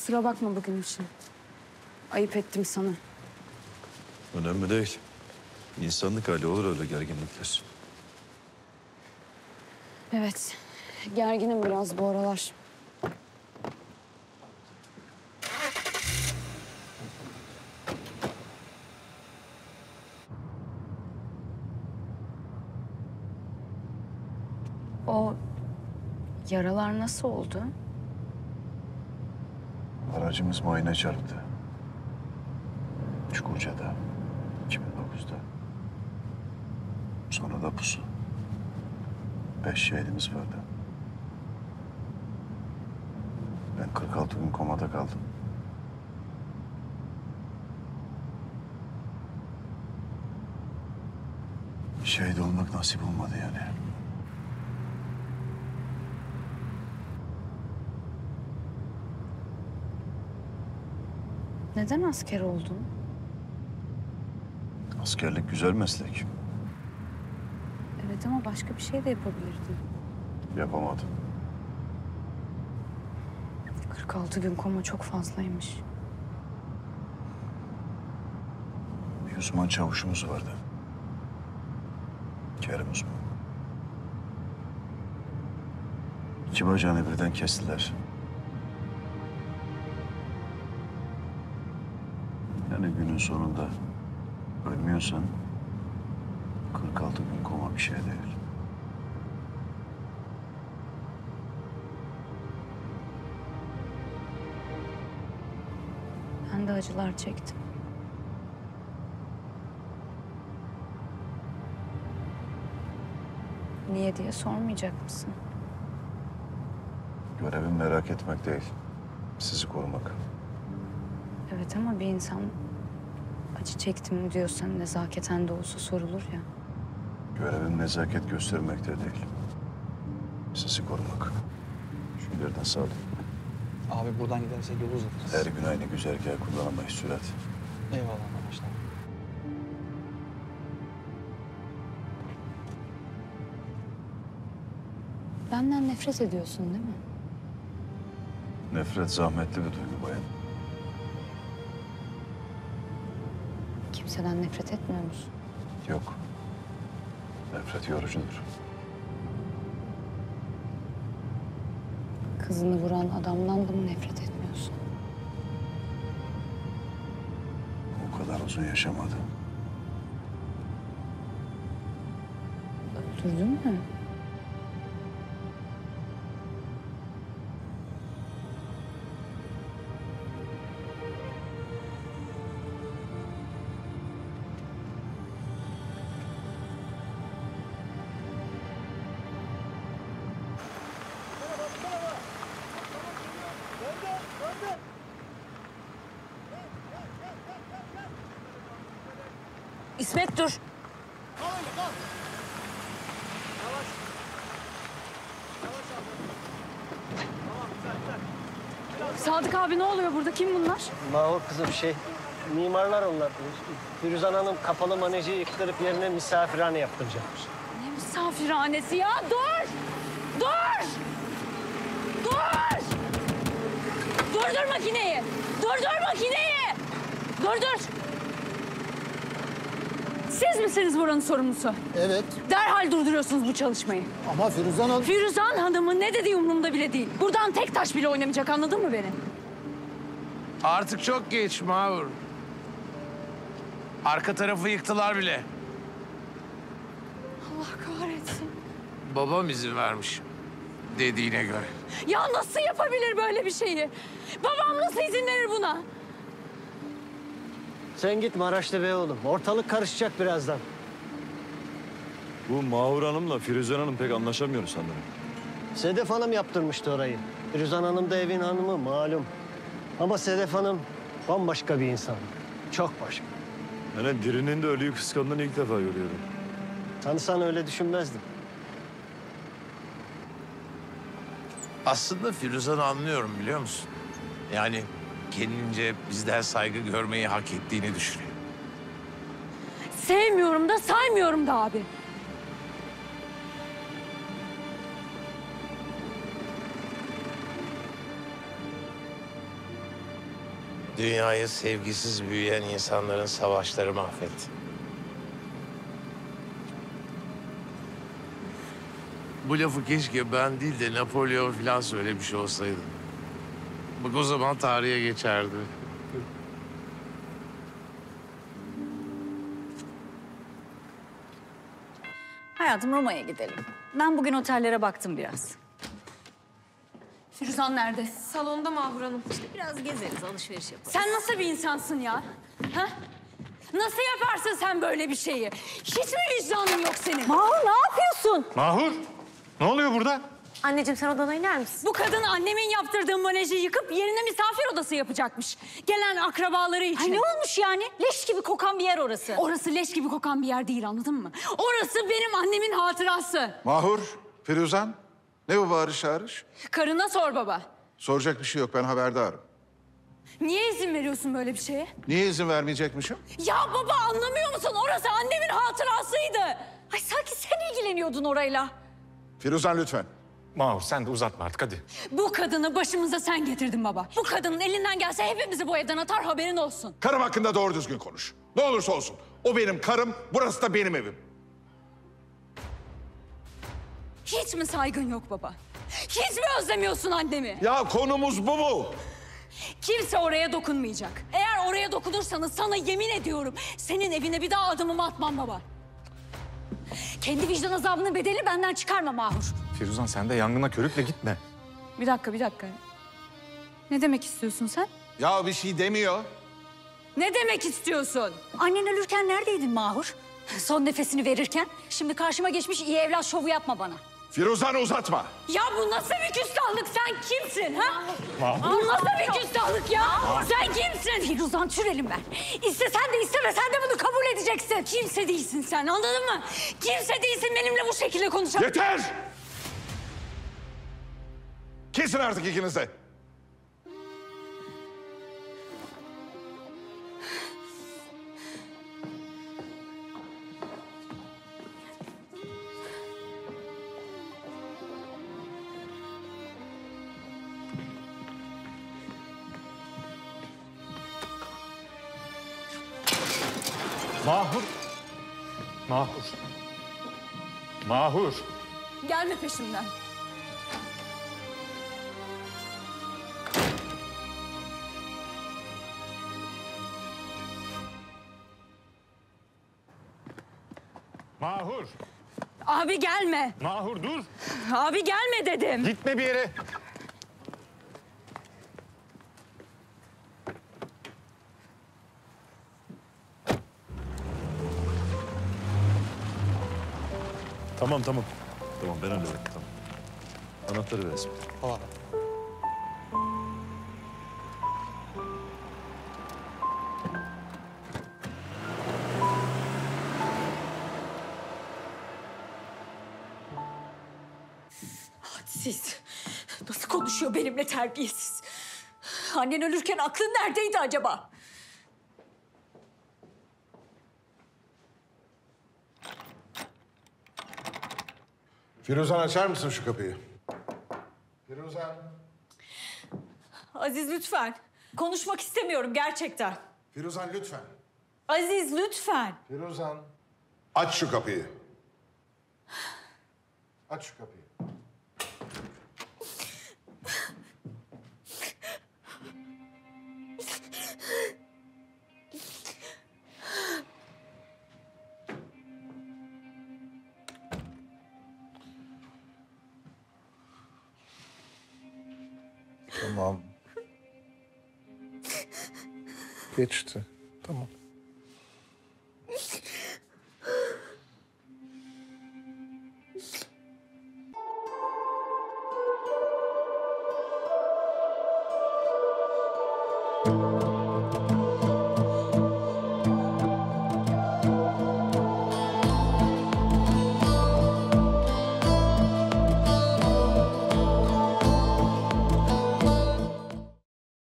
Kusura bakma bugün için. Ayıp ettim sana. Önemli değil. İnsanlık hali, olur öyle gerginlikler. Evet. Gerginim biraz bu aralar. O yaralar nasıl oldu? Aracımız mayına çarptı. Çukurca'da, 2009'da. Sonra da pusu. 5 şehidimiz vardı. Ben 46 gün komada kaldım. Şehit olmak nasip olmadı yani. Neden asker oldun? Askerlik güzel meslek. Evet ama başka bir şey de yapabilirdin. Yapamadım. 46 gün koma çok fazlaymış. Bir uzman çavuşumuz vardı. Kerim uzman. 2 bacağını birden kestiler. Yani günün sonunda ölmüyorsan 46 gün koma bir şey değil. Ben de acılar çektim. Niye diye sormayacak mısın? Görevim merak etmek değil, sizi korumak. Evet ama bir insan acı çektim diyorsan nezaketen de olsa sorulur ya. Görevim nezaket göstermekte değil, sizi korumak. Şunlardan sağ olun. Abi buradan gidersek yolu uzatırız. Her gün aynı güzergahı kullanamayız Sürat. Eyvallah arkadaşlar. Benden nefret ediyorsun değil mi? Nefret zahmetli bir duygu bayan. Kimseden nefret etmiyor musun? Yok. Nefret yorucudur. Kızını vuran adamdan da mı nefret etmiyorsun? O kadar uzun yaşamadı. Öldürdün mü? İsmet dur. Sadık abi ne oluyor burada? Kim bunlar? Mahur kızım şey, mimarlar onlar. Firuzan Hanım kapalı maneci yıktırıp yerine misafirhane yaptıracakmış. Ne misafirhanesi ya? Dur! Dur! Dur! Durdur makineyi! Durdur makineyi! Durdur! Siz misiniz buranın sorumlusu? Evet. Derhal durduruyorsunuz bu çalışmayı. Ama Firuzan Hanım... Firuzan Hanım'ın ne dediği umurumda bile değil. Buradan tek taş bile oynamayacak, anladın mı beni? Artık çok geç Mahur. Arka tarafı yıktılar bile. Allah kahretsin. Babam izin vermiş dediğine göre. Ya nasıl yapabilir böyle bir şeyi? Babam nasıl izin verir buna? Sen git Maraşlı bey oğlum. Ortalık karışacak birazdan. Bu Mahur Hanım'la Firuzan Hanım pek anlaşamıyor sanırım. Sedef Hanım yaptırmıştı orayı. Firuzan Hanım da evin hanımı malum. Ama Sedef Hanım bambaşka bir insan. Çok başka. Yani dirinin de ölüyü kıskandığını ilk defa görüyorum. Tanısan öyle düşünmezdim. Aslında Firuzan'ı anlıyorum biliyor musun? Yani... kendince bizden saygı görmeyi hak ettiğini düşünüyor. Sevmiyorum da saymıyorum da abi. Dünyayı sevgisiz büyüyen insanların savaşları mahvetti. Bu lafı keşke ben değil de Napolyon falan söylemiş olsaydım. Bak o zaman tarihe geçerdi. Hayatım, Roma'ya gidelim. Ben bugün otellere baktım biraz. Firuzan nerede? Salonda Mahur Hanım. İşte biraz gezeriz, alışveriş yaparız. Sen nasıl bir insansın ya? Ha? Nasıl yaparsın sen böyle bir şeyi? Hiç mi vicdanın yok senin? Mahur, ne yapıyorsun? Mahur, ne oluyor burada? Anneciğim, sen odana iner misin? Bu kadın annemin yaptırdığı manejı yıkıp yerine misafir odası yapacakmış. Gelen akrabaları için. Ay ne olmuş yani? Leş gibi kokan bir yer orası. Orası leş gibi kokan bir yer değil, anladın mı? Orası benim annemin hatırası. Mahur, Firuzan, ne bu bağırış çağırış? Karına sor baba. Soracak bir şey yok, ben haberdarım. Niye izin veriyorsun böyle bir şeye? Niye izin vermeyecekmişim? Ya baba, anlamıyor musun? Orası annemin hatırasıydı. Ay sanki sen ilgileniyordun orayla. Firuzan lütfen. Mahur sen de uzatma artık hadi. Bu kadını başımıza sen getirdin baba. Bu kadının elinden gelse hepimizi bu evden atar, haberin olsun. Karım hakkında doğru düzgün konuş. Ne olursa olsun. O benim karım, burası da benim evim. Hiç mi saygın yok baba? Hiç mi özlemiyorsun annemi? Ya konumuz bu mu? Kimse oraya dokunmayacak. Eğer oraya dokunursanız sana yemin ediyorum senin evine bir daha adımımı atmam baba. Kendi vicdan azabının bedeli benden çıkarma Mahur. Firuzan sen de yangına körükle gitme. Bir dakika. Ne demek istiyorsun sen? Ya bir şey demiyor. Ne demek istiyorsun? Annen ölürken neredeydin Mahur? Son nefesini verirken şimdi karşıma geçmiş iyi evlat şovu yapma bana. Firuzan uzatma. Ya bu nasıl bir küstahlık? Sen kimsin ha? Bu nasıl bir küstahlık ya? Sen kimsin? Firuzan çürelim ben. İstesen de istemesen de bunu kabul edeceksin. Kimse değilsin sen, anladın mı? Kimse değilsin, benimle bu şekilde konuşan. Yeter! Kesin artık ikiniz de. Mahur. Gelme peşimden. Mahur. Abi gelme. Mahur dur. Abi gelme dedim. Gitme bir yere. Tamam ben hallederim. Tamam. Anahtarı versin. Aa. Hadsiz. Nasıl konuşuyor benimle terbiyesiz? Annen ölürken aklın neredeydi acaba? Firuzan açar mısın şu kapıyı? Firuzan. Aziz lütfen. Konuşmak istemiyorum gerçekten. Firuzan lütfen. Aziz lütfen. Firuzan. Aç şu kapıyı. Aç şu kapıyı. Geçti. Tamam.